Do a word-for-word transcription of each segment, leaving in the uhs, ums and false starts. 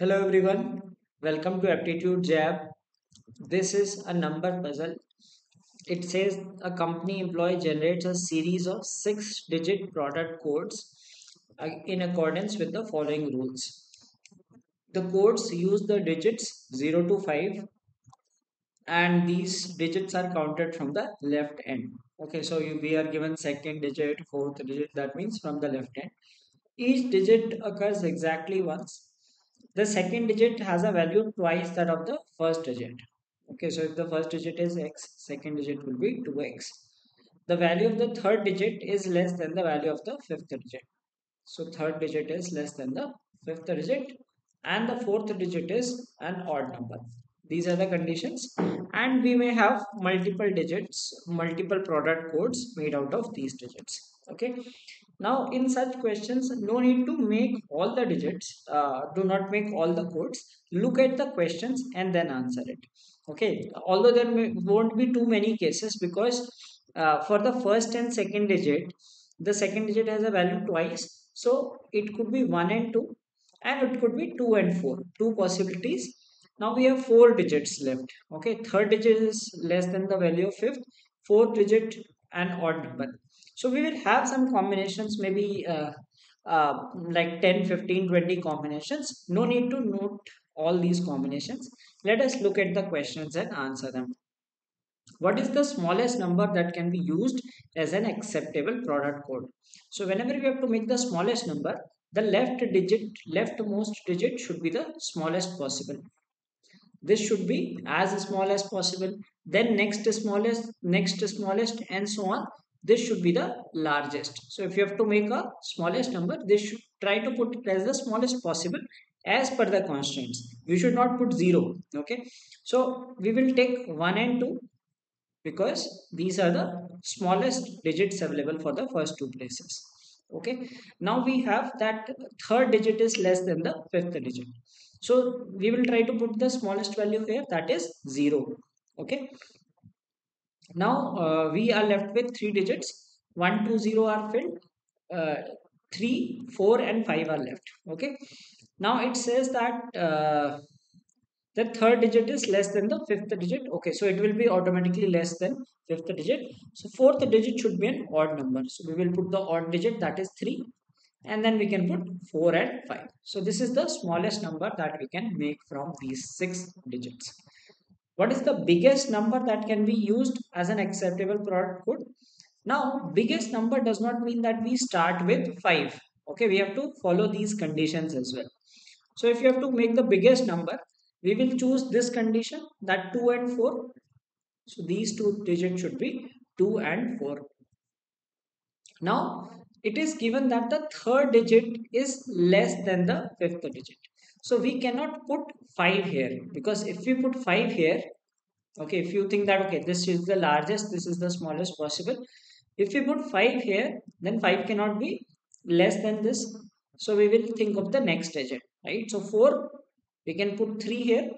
Hello everyone, welcome to Aptitude Jab. This is a number puzzle. It says a company employee generates a series of six digit product codes in accordance with the following rules. The codes use the digits zero to five and these digits are counted from the left end. Okay, so we are given second digit, fourth digit, that means from the left end. Each digit occurs exactly once. The second digit has a value twice that of the first digit. Okay, so if the first digit is x, second digit will be two x. The value of the third digit is less than the value of the fifth digit. So third digit is less than the fifth digit and the fourth digit is an odd number. These are the conditions, and we may have multiple digits, multiple product codes made out of these digits. Okay. Now in such questions, no need to make all the digits, uh, do not make all the codes, look at the questions and then answer it. Okay, although there may, won't be too many cases because uh, for the first and second digit, the second digit has a value twice. So it could be one and two and it could be two and four, two possibilities. Now we have four digits left. Okay, third digit is less than the value of fifth, fourth digit an odd number. So we will have some combinations, maybe uh, uh, like ten, fifteen, twenty combinations. No need to note all these combinations. Let us look at the questions and answer them. What is the smallest number that can be used as an acceptable product code? So whenever we have to make the smallest number, the left digit, leftmost digit should be the smallest possible. This should be as small as possible. Then next smallest, next smallest, and so on. This should be the largest. So if you have to make a smallest number, they should try to put it as the smallest possible as per the constraints. You should not put zero. Okay. So we will take one and two because these are the smallest digits available for the first two places. Okay. Now we have that third digit is less than the fifth digit. So we will try to put the smallest value here, that is zero. Okay. Now uh, we are left with three digits. One, two, zero are filled, uh, three, four and five are left. Okay, now it says that uh, the third digit is less than the fifth digit. Okay, so it will be automatically less than fifth digit. So fourth digit should be an odd number, so we will put the odd digit, that is three, and then we can put four and five. So this is the smallest number that we can make from these six digits. What is the biggest number that can be used as an acceptable product code? Now, biggest number does not mean that we start with five. Okay, we have to follow these conditions as well. So if you have to make the biggest number, we will choose this condition, that two and four. So these two digits should be two and four. Now, it is given that the third digit is less than the fifth digit. So we cannot put five here, because if we put five here, okay, if you think that, okay, this is the largest, this is the smallest possible. If we put five here, then five cannot be less than this. So we will think of the next digit, right? So four, we can put three here.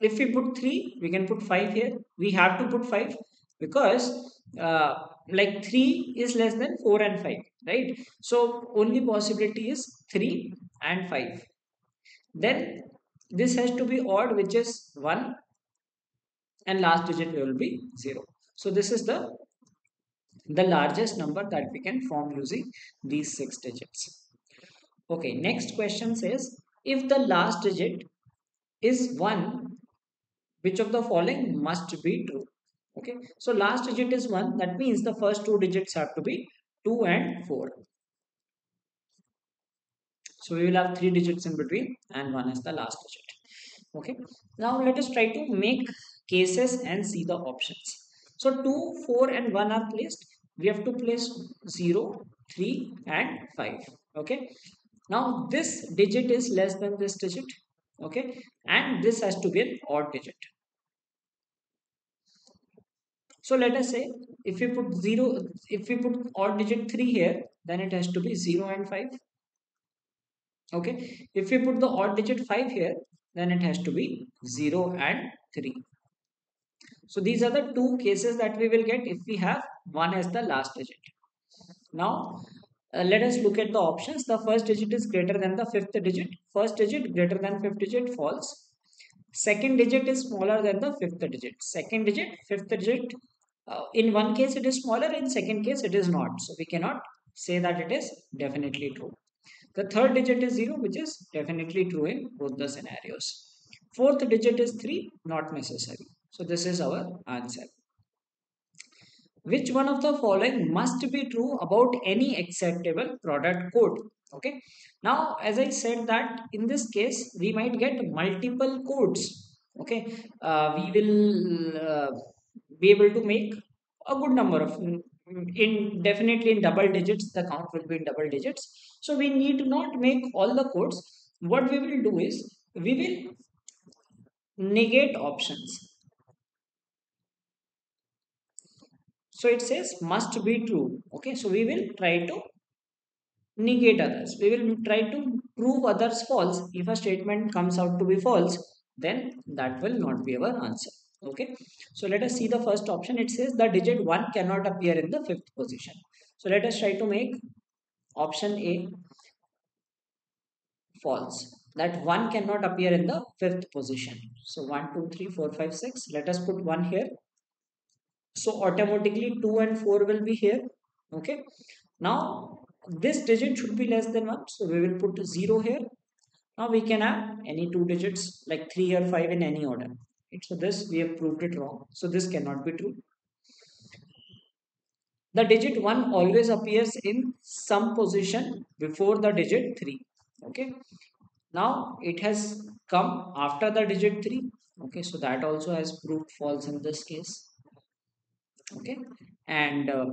If we put three, we can put five here. We have to put five because uh, like three is less than four and five, right? So only possibility is three and five. Then this has to be odd, which is one, and last digit will be zero. So this is the the largest number that we can form using these six digits. Okay, next question says, if the last digit is one, which of the following must be true? Okay, so last digit is one, that means the first two digits have to be two and four. So we will have three digits in between and one is the last digit. Okay, now let us try to make cases and see the options. So two, four and one are placed. We have to place zero, three and five. Okay, now this digit is less than this digit. Okay, and this has to be an odd digit. So let us say if we put zero, if we put odd digit three here, then it has to be zero and five. Okay. If we put the odd digit five here, then it has to be zero and three. So these are the two cases that we will get if we have one as the last digit. Now, Uh, let us look at the options. The first digit is greater than the fifth digit. First digit greater than fifth digit, false. Second digit is smaller than the fifth digit. Second digit, fifth digit. Uh, in one case it is smaller, in second case it is not. So we cannot say that it is definitely true. The third digit is zero, which is definitely true in both the scenarios. Fourth digit is three, not necessary. So this is our answer. Which one of the following must be true about any acceptable product code? Okay. Now, as I said that in this case, we might get multiple codes. Okay. Uh, we will uh, be able to make a good number of, in definitely in double digits, the count will be in double digits. So we need not make all the codes. What we will do is, we will negate options. So it says must be true. Okay, so we will try to negate others. We will try to prove others false. If a statement comes out to be false, then that will not be our answer. Okay, so let us see the first option. It says the digit one cannot appear in the fifth position. So let us try to make option A false. That one cannot appear in the fifth position. So one, two, three, four, five, six. Let us put one here. So automatically two and four will be here. Okay. Now this digit should be less than one. So we will put zero here. Now we can have any two digits like three or five in any order. Right? So this we have proved it wrong. So this cannot be true. The digit one always appears in some position before the digit three. Okay. Now it has come after the digit three. Okay. So that also has proved false in this case. Okay, and uh,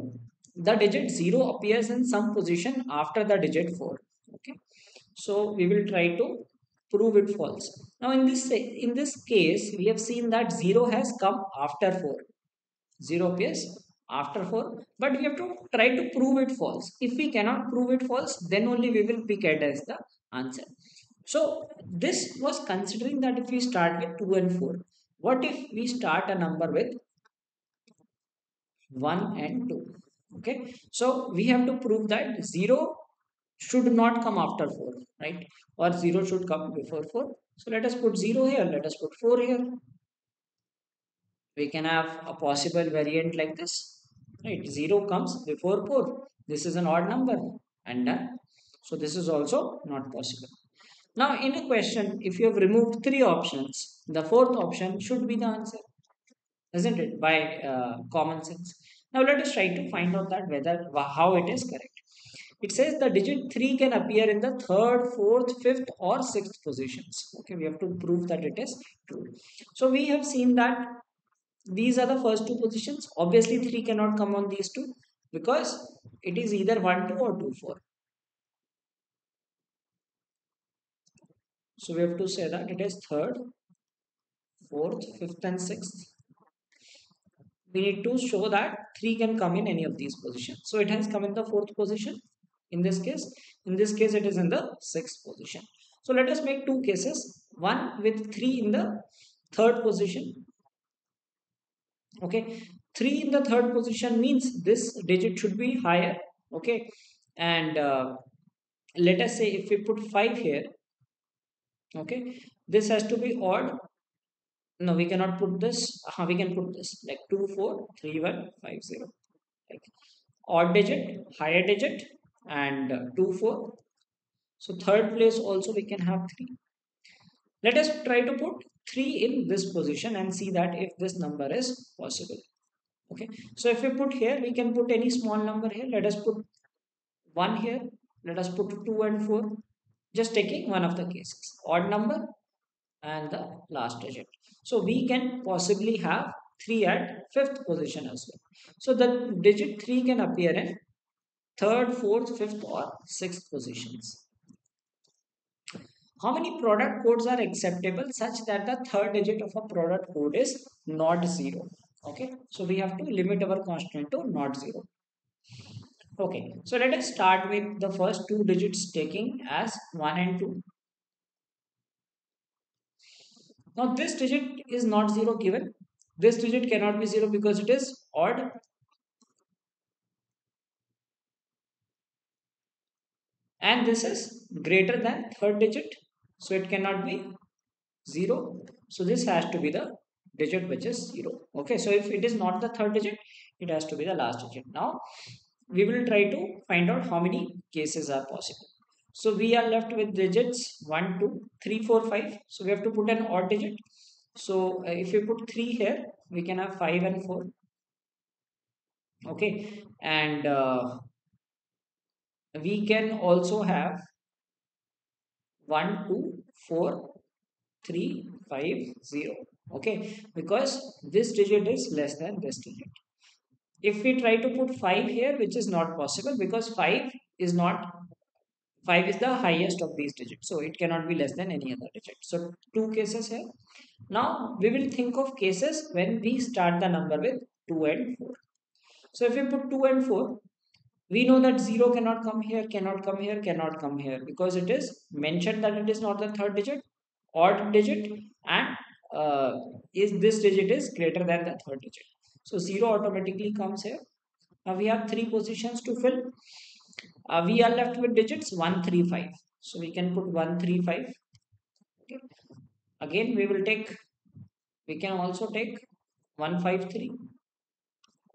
the digit zero appears in some position after the digit four. Okay, so we will try to prove it false. Now in this in this case, we have seen that zero has come after four. zero appears after four, but we have to try to prove it false. If we cannot prove it false, then only we will pick it as the answer. So this was considering that if we start with two and four. What if we start a number with one and two? Okay, so we have to prove that zero should not come after four, right? Or zero should come before four. So let us put zero here, let us put four here. We can have a possible variant like this, right? Zero comes before four. This is an odd number and done. So this is also not possible. Now in a question, if you have removed three options, the fourth option should be the answer, isn't it, by uh, common sense. Now let us try to find out that whether how it is correct. It says the digit three can appear in the third, fourth, fifth or sixth positions. Okay, we have to prove that it is true. So we have seen that these are the first two positions. Obviously three cannot come on these two because it is either one, two or two, four. So we have to say that it is third, fourth, fifth and sixth. We need to show that three can come in any of these positions. So it has come in the fourth position in this case. In this case, it is in the sixth position. So let us make two cases. One with three in the third position. Okay. three in the third position means this digit should be higher. Okay. And uh, let us say if we put five here. Okay. This has to be odd. No, we cannot put this. Uh, we can put this like two, four, three, one, five, zero. Like odd digit, higher digit, and uh, two, four. So third place also we can have three. Let us try to put three in this position and see that if this number is possible. Okay. So if we put here, we can put any small number here. Let us put one here. Let us put two and four. Just taking one of the cases. Odd number and the last digit. So we can possibly have three at fifth position as well. So the digit three can appear in third, fourth, fifth or sixth positions. How many product codes are acceptable such that the third digit of a product code is not zero? Okay, so we have to limit our constraint to not zero. Okay, so let us start with the first two digits taking as one and two. Now this digit is not zero given. This digit cannot be zero because it is odd. and this is greater than third digit, so it cannot be zero. So this has to be the digit which is zero. Okay, so if it is not the third digit, it has to be the last digit. Now we will try to find out how many cases are possible. So we are left with digits one, two, three, four, five. So we have to put an odd digit. So uh, if you put three here, we can have five and four. Okay, and uh, we can also have one, two, four, three, five, zero. Okay, because this digit is less than this digit. If we try to put five here, which is not possible because five is not five is the highest of these digits, so it cannot be less than any other digit. So two cases here. Now we will think of cases when we start the number with two and four. So if we put two and four, we know that zero cannot come here, cannot come here, cannot come here, because it is mentioned that it is not the third digit, odd digit, and uh, is this digit is greater than the third digit. So zero automatically comes here. Now we have three positions to fill. Uh, we are left with digits one, three, five. So we can put one, three, five. Okay. Again, we will take, we can also take one, five, three.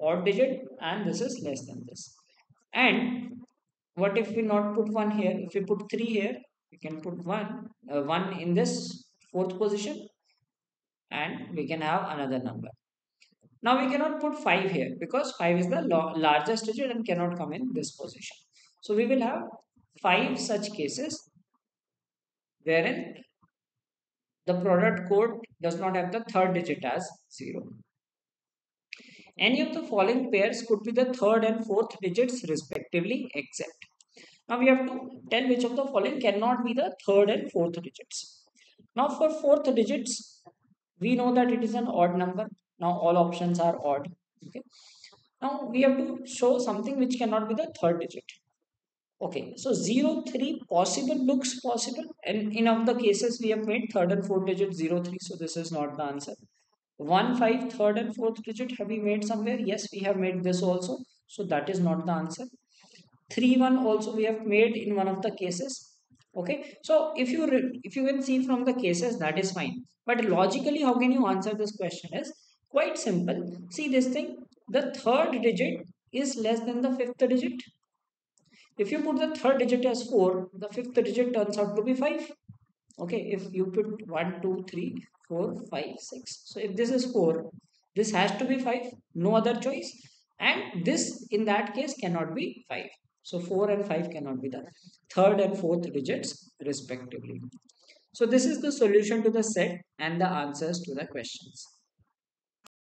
Odd digit, and this is less than this. And what if we not put one here? If we put three here, we can put one, uh, one in this fourth position, and we can have another number. Now we cannot put five here because five is the largest digit and cannot come in this position. So we will have five such cases wherein the product code does not have the third digit as zero. Any of the following pairs could be the third and fourth digits respectively, except. Now we have to tell which of the following cannot be the third and fourth digits. Now for fourth digits, we know that it is an odd number. Now all options are odd. Okay. Now we have to show something which cannot be the third digit. Okay, so zero, three possible looks possible, and in of the cases we have made third and fourth digit zero, three, so this is not the answer. one, five, third and fourth digit have we made somewhere? Yes, we have made this also, so that is not the answer. three, one also we have made in one of the cases. Okay, so if you if you can see from the cases, that is fine, but logically how can you answer this question is quite simple. See this thing, the third digit is less than the fifth digit. If you put the third digit as four, the fifth digit turns out to be five. Okay, if you put one, two, three, four, five, six. So if this is four, this has to be five, no other choice. And this in that case cannot be five. So four and five cannot be the third and fourth digits respectively. So this is the solution to the set and the answers to the questions.